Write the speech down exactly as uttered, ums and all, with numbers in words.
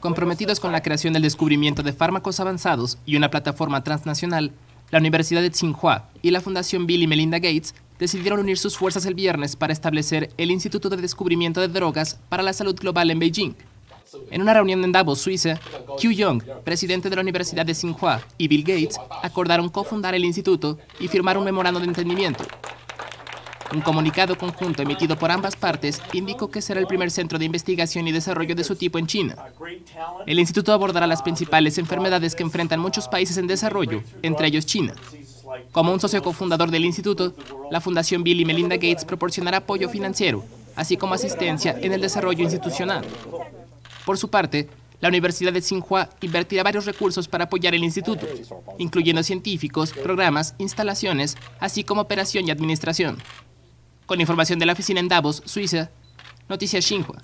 Comprometidos con la creación del descubrimiento de fármacos avanzados y una plataforma transnacional, la Universidad de Tsinghua y la Fundación Bill y Melinda Gates decidieron unir sus fuerzas el viernes para establecer el Instituto de Descubrimiento de Drogas para la Salud Global en Beijing. En una reunión en Davos, Suiza, Qiu Yong, presidente de la Universidad de Tsinghua, y Bill Gates acordaron cofundar el instituto y firmar un memorando de entendimiento. Un comunicado conjunto emitido por ambas partes indicó que será el primer centro de investigación y desarrollo de su tipo en China. El instituto abordará las principales enfermedades que enfrentan muchos países en desarrollo, entre ellos China. Como un socio cofundador del instituto, la Fundación Bill y Melinda Gates proporcionará apoyo financiero, así como asistencia en el desarrollo institucional. Por su parte, la Universidad de Tsinghua invertirá varios recursos para apoyar el instituto, incluyendo científicos, programas, instalaciones, así como operación y administración. Con información de la oficina en Davos, Suiza, Noticias Xinhua.